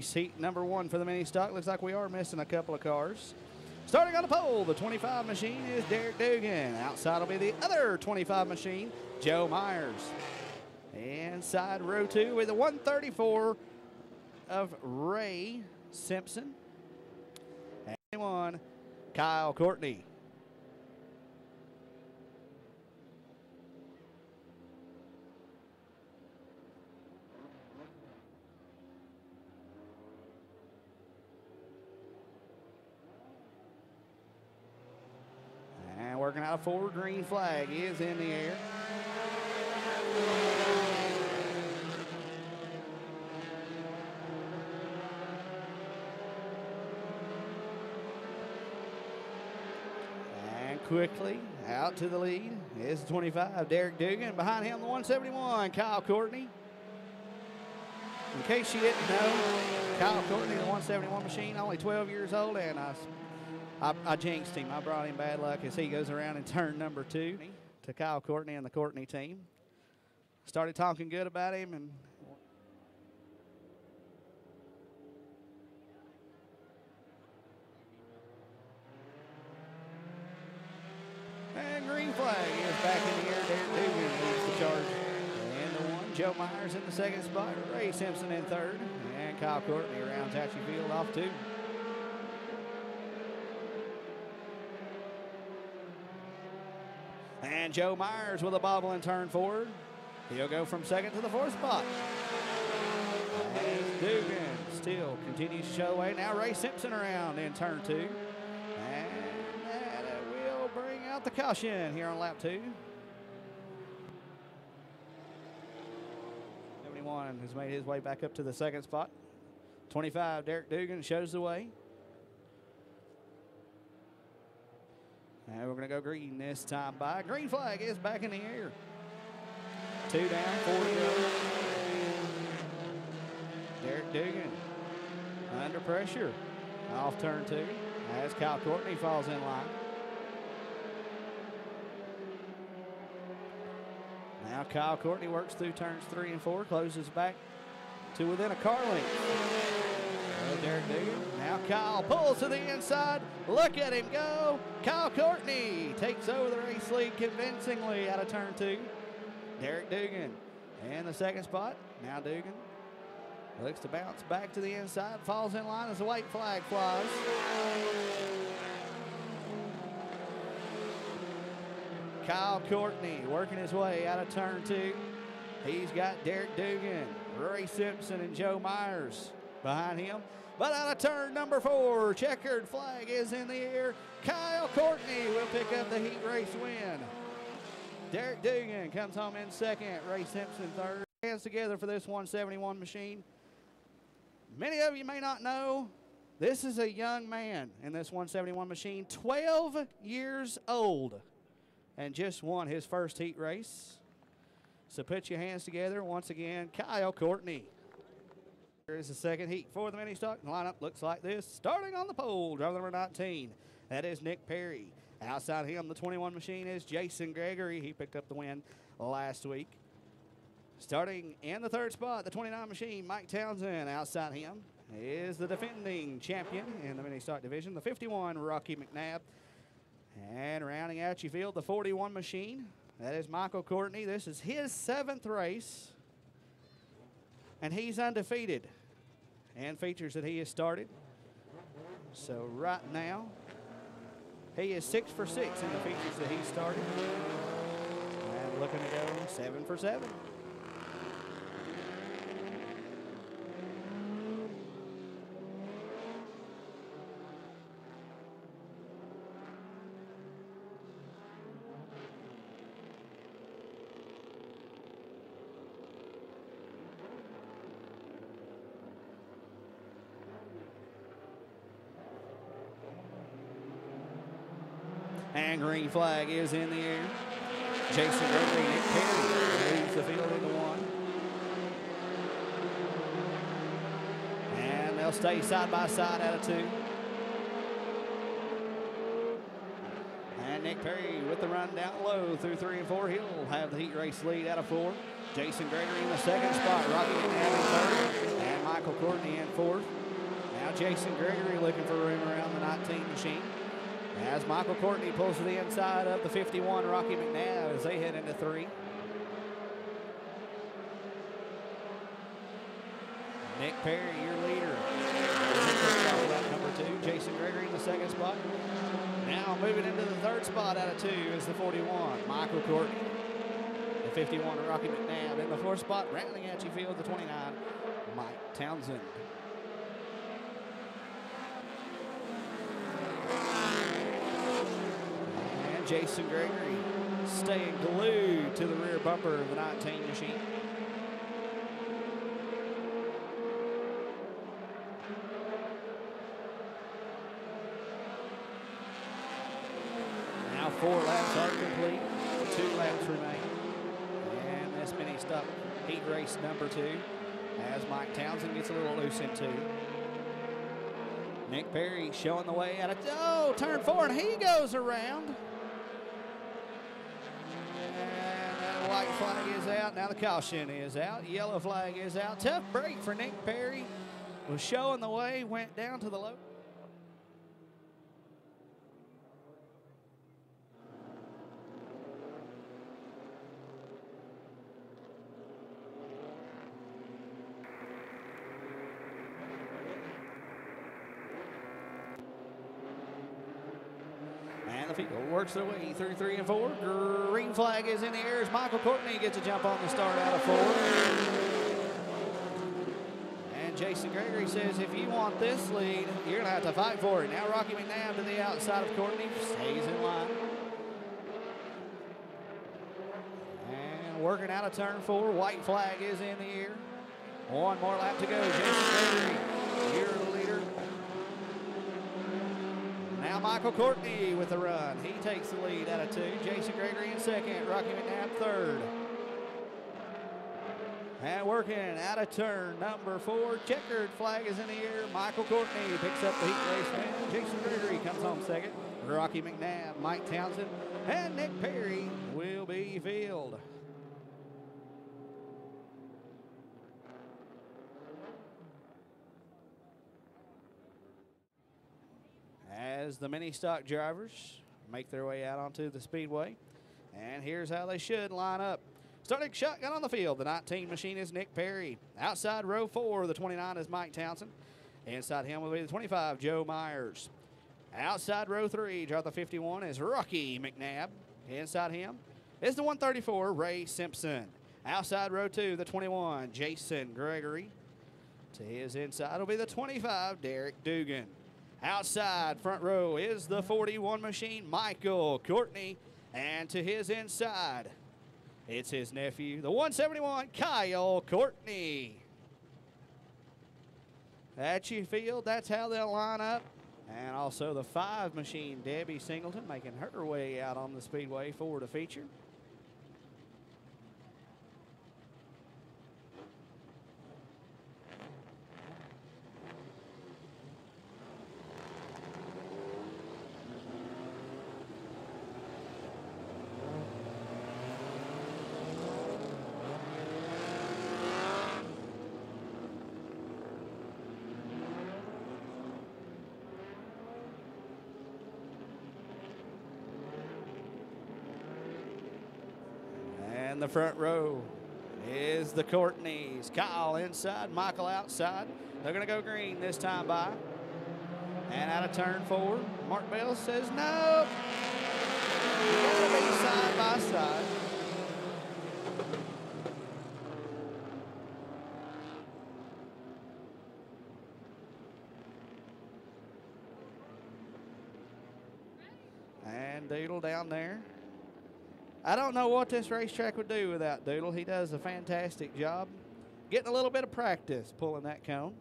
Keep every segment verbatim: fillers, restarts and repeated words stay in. race, heat number one for the mini stock. Looks like we are missing a couple of cars. Starting on the pole, the twenty-five machine is Derek Dugan. Outside will be the other twenty-five machine, Joe Myers. Inside row two with the one thirty-four of Ray Simpson. And twenty-one, Kyle Courtney. Working out a forward green flag is in the air. And quickly out to the lead is twenty-five, Derek Dugan. Behind him, the one seventy-one, Kyle Courtney. In case you didn't know, Kyle Courtney, the one seventy-one machine, only twelve years old, and I I, I jinxed him. I brought him bad luck as he goes around in turn number two to Kyle Courtney and the Courtney team. Started talking good about him, and and green flag is back in the air. Derek Dugan leads the charge. And the one, Joe Myers in the second spot, Ray Simpson in third, and Kyle Courtney rounds Hatchie Field off two. And Joe Myers with a bobble and turn forward. He'll go from second to the fourth spot. And Dugan still continues to show away. Now Ray Simpson around in turn two. And that will bring out the caution here on lap two. seventy-one has made his way back up to the second spot. twenty-five, Derek Dugan shows the way. And we're going to go green this time by. Green flag is back in the air. Two down, four to go. Derek Dugan under pressure. Off turn two as Kyle Courtney falls in line. Now Kyle Courtney works through turns three and four, closes back to within a car length. Derek Dugan. Now Kyle pulls to the inside. Look at him go. Kyle Courtney takes over the race lead convincingly out of turn two. Derek Dugan in the second spot. Now Dugan looks to bounce back to the inside. Falls in line as the white flag flies. Kyle Courtney working his way out of turn two. He's got Derek Dugan, Ray Simpson, and Joe Myers behind him. But out of turn number four, checkered flag is in the air. Kyle Courtney will pick up the heat race win. Derek Dugan comes home in second, Ray Simpson third. Hands together for this one seventy-one machine. Many of you may not know, this is a young man in this one seventy-one machine, twelve years old, and just won his first heat race. So put your hands together once again, Kyle Courtney. Here's the second heat for the mini stock. The lineup looks like this. Starting on the pole, driver number nineteen. That is Nick Perry. Outside him, the twenty-one machine is Jason Gregory. He picked up the win last week. Starting in the third spot, the twenty-nine machine, Mike Townsend. Outside him is the defending champion in the mini stock division, the fifty-one, Rocky McNabb. And rounding out your field, the forty-one machine. That is Michael Courtney. This is his seventh race, and he's undefeated. And features that he has started. So right now, he is six for six in the features that he started. And looking to go seven for seven. And green flag is in the air. Jason Gregory, Nick Perry leads the field into one. And they'll stay side by side out of two. And Nick Perry with the run down low through three and four. He'll have the heat race lead out of four. Jason Gregory in the second spot. Rocky McNabb in third. And second, Michael Courtney in fourth. Now Jason Gregory looking for room around the nineteen machine. As Michael Courtney pulls to the inside of the fifty-one, Rocky McNabb, as they head into three. Nick Perry, your leader. Number two, Jason Gregory in the second spot. Now moving into the third spot out of two is the forty-one, Michael Courtney. The fifty-one, Rocky McNabb. In the fourth spot, rounding out your field, the twenty-nine, Mike Townsend. And Jason Gregory staying glued to the rear bumper of the nineteen machine. Four laps are complete, two laps remain. And this mini stop heat race number two, as Mike Townsend gets a little loose in two. Nick Perry showing the way out of, oh, turn four, and he goes around. And the white flag is out, now the caution is out, yellow flag is out. Tough break for Nick Perry, was showing the way, went down to the low. Works their way through three and four. Green flag is in the air as Michael Courtney gets a jump on the start out of four. And Jason Gregory says, if you want this lead, you're going to have to fight for it. Now Rocky McNabb to the outside of Courtney, stays in line. And working out of turn four, white flag is in the air. One more lap to go. Jason Gregory, your leader. Now Michael Courtney with the run. He takes the lead out of two. Jason Gregory in second, Rocky McNabb third. And working out of turn number four, checkered flag is in the air. Michael Courtney picks up the heat race and Jason Gregory comes home second. Rocky McNabb, Mike Townsend, and Nick Perry will be filled. As the mini stock drivers make their way out onto the speedway. And here's how they should line up. Starting shotgun on the field, the nineteen machine is Nick Perry. Outside row four, the twenty-nine is Mike Townsend. Inside him will be the twenty-five, Joe Myers. Outside row three, draw the fifty-one, is Rocky McNabb. Inside him is the one thirty-four, Ray Simpson. Outside row two, the twenty-one, Jason Gregory. To his inside will be the twenty-five, Derek Dugan. Outside front row is the forty-one machine, Michael Courtney. And to his inside, it's his nephew, the one seventy-one, Kyle Courtney. At your field, that's how they'll line up. And also the five machine, Debbie Singleton, making her way out on the speedway for the feature. The front row is the Courtneys. Kyle inside, Michael outside. They're going to go green this time by. And out of turn four, Mark Bell says no. Got to be side by side. And Doodle down there. I don't know what this racetrack would do without Doodle. He does a fantastic job. Getting a little bit of practice pulling that cone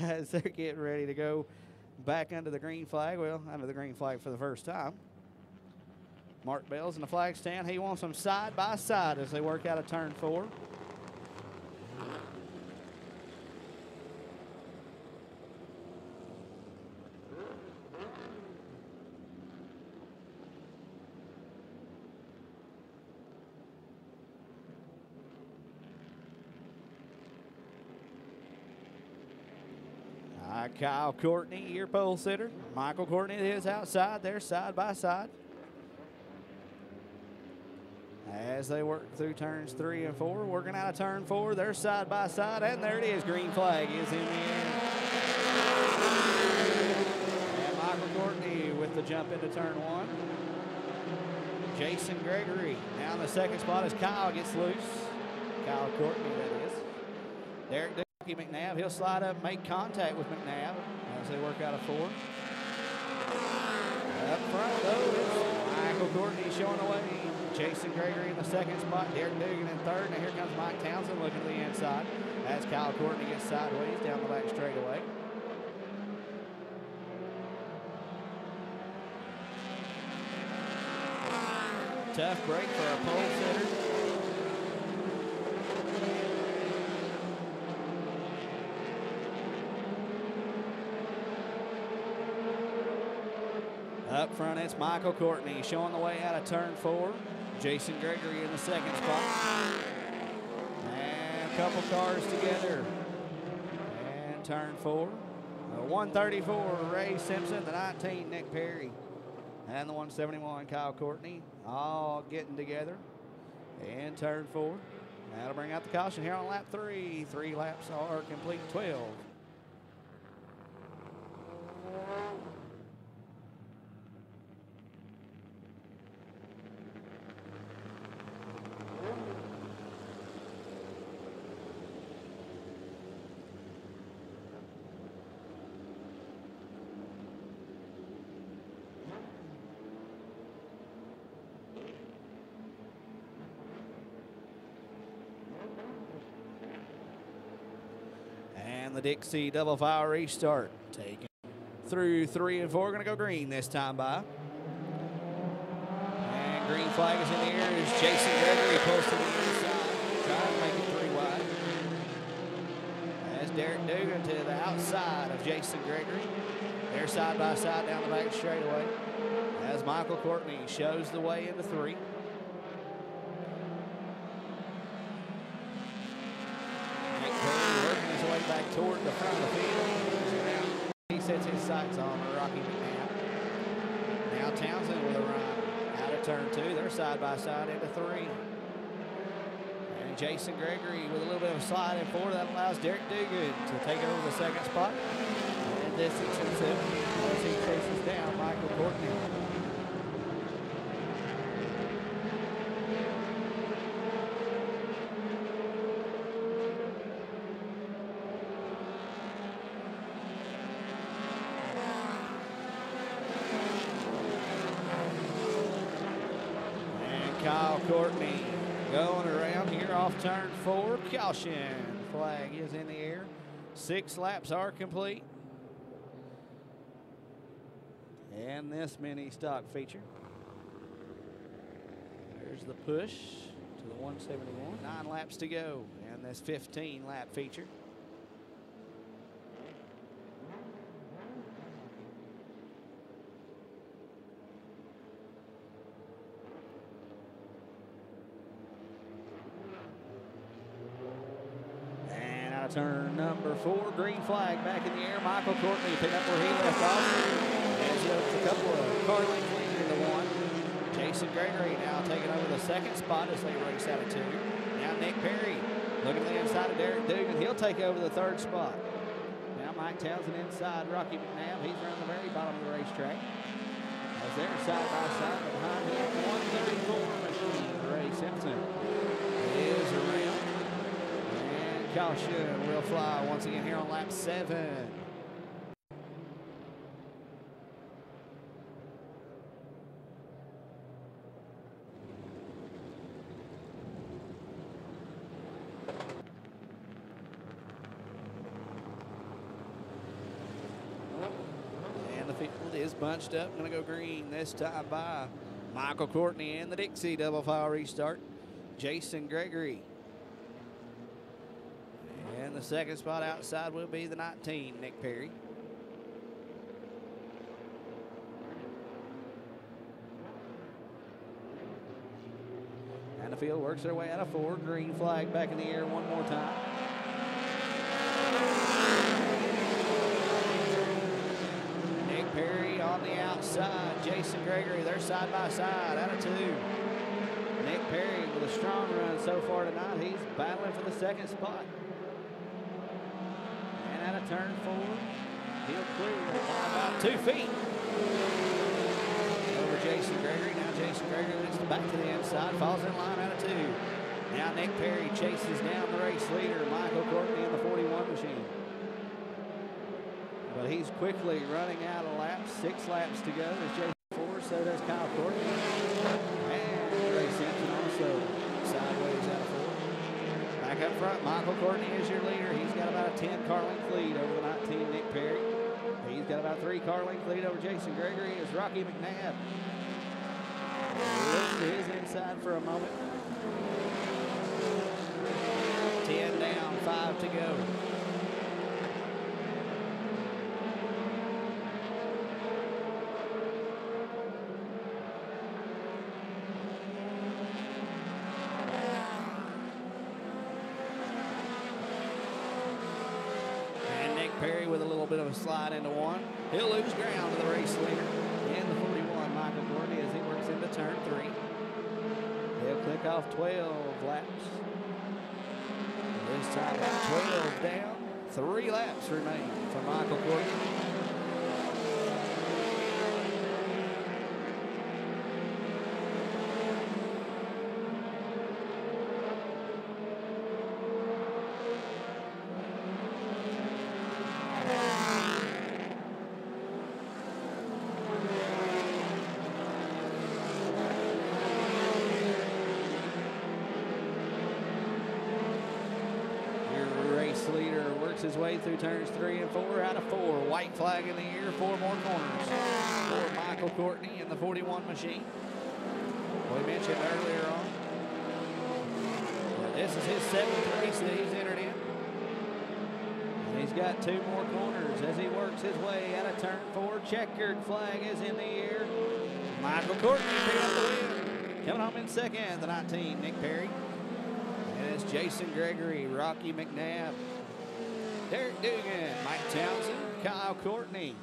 as they're getting ready to go back under the green flag. Well, under the green flag for the first time. Mark Bell's in the flag stand. He wants them side by side as they work out of turn four. Kyle Courtney, your pole sitter. Michael Courtney is outside. They're side by side as they work through turns three and four. Working out of turn four, they're side by side, and there it is. Green flag is in the air. And Michael Courtney with the jump into turn one. Jason Gregory now in the second spot as Kyle gets loose. Kyle Courtney, that is. Derek Dugan, McNabb, he'll slide up, make contact with McNabb as they work out of four. Up front, though, Michael Courtney showing away. Jason Gregory in the second spot, Derek Dugan in third. Now here comes Mike Townsend looking to the inside as Kyle Courtney gets sideways down the back straightaway. Tough break for a pole sitter. Up front, it's Michael Courtney showing the way out of turn four. Jason Gregory in the second spot. And a couple cars together. And turn four. The one thirty-four, Ray Simpson, the nineteen, Nick Perry, and the one seventy-one, Kyle Courtney, all getting together in turn four. That'll bring out the caution here on lap three. Three laps are complete, twelve. The Dixie double file restart. Taken through three and four. Gonna go green this time by. And green flag is in the air as Jason Gregory pulls to the inside, trying to make it three wide. As Derek Dugan to the outside of Jason Gregory. They're side by side down the back straightaway as Michael Courtney shows the way into three. Back toward the front of the field. He sets his sights on Rocky McNabb. Now Townsend with a run out of turn two. They're side by side into three. And Jason Gregory with a little bit of a slide in four. That allows Derek Dugan to take it over the second spot. And this is himself as he chases down Michael Courtney. Kyle Courtney going around here off turn four. Caution flag is in the air. Six laps are complete. And this mini stock feature. There's the push to the one seventy-one. Nine laps to go in this fifteen lap feature. Turn number four, green flag back in the air. Michael Courtney picked up where he left off. As left a couple of car lengths leading into one. Jason Gregory now taking over the second spot as they race out of two. Now Nick Perry looking to the inside of Derek Dugan. He'll take over the third spot. Now Mike Townsend inside Rocky McNabb. He's around the very bottom of the racetrack. As they're side by side behind him, one thirty-four machine. Ray Simpson is around. Caution will fly once again here on lap seven. And the field is bunched up. Going to go green this time by Michael Courtney and the Dixie double file restart. Jason Gregory. The second spot outside will be the nineteen, Nick Perry. And the field works their way out of four. Green flag back in the air one more time. the outside. Jason Gregory, they're side by side, out of two. Nick Perry with a strong run so far tonight. He's battling for the second spot. And out of turn four, he'll clear about two feet over Jason Gregory. Now Jason Gregory lifts back to the inside, falls in line, out of two. Now Nick Perry chases down the race leader, Michael Courtney, in the forty-one machine. But he's quickly running out of laps. Six laps to go. There's Jason Four, so does Kyle Courtney. And Ray Simpson also sideways out of four. Back up front, Michael Courtney is your leader. He's got about a ten car length lead over the nineteen, Nick Perry. He's got about a three car length lead over Jason Gregory. It's Rocky McNabb. Looks to his inside for a moment. ten down, five to go. And Nick Perry with a little bit of a slide into one. He'll lose ground to the race leader. And the forty-one, Michael Courtney, as he works into turn three. He'll click off twelve laps. This time, twelve down, three laps remain for Michael Courtney. Leader works his way through turns three and four, out of four. White flag in the air, four more corners for Michael Courtney in the forty-one machine. We mentioned earlier on, this is his seventh race that he's entered in. And he's got two more corners as he works his way out of turn four. Checkered flag is in the air. Michael Courtney picked up the win. Coming home in second, the nineteen, Nick Perry. And it's Jason Gregory, Rocky McNabb, Derek Dugan, Mike Townsend, Kyle Courtney,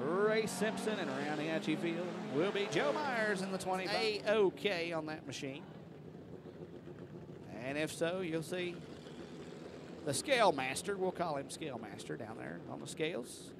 Ray Simpson, and around the H E field will be Joe Myers in the twenty. A-OK on that machine. And if so, you'll see the scale master, we'll call him scale master, down there on the scales.